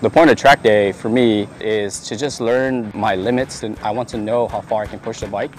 The point of track day for me is to just learn my limits, and I want to know how far I can push the bike.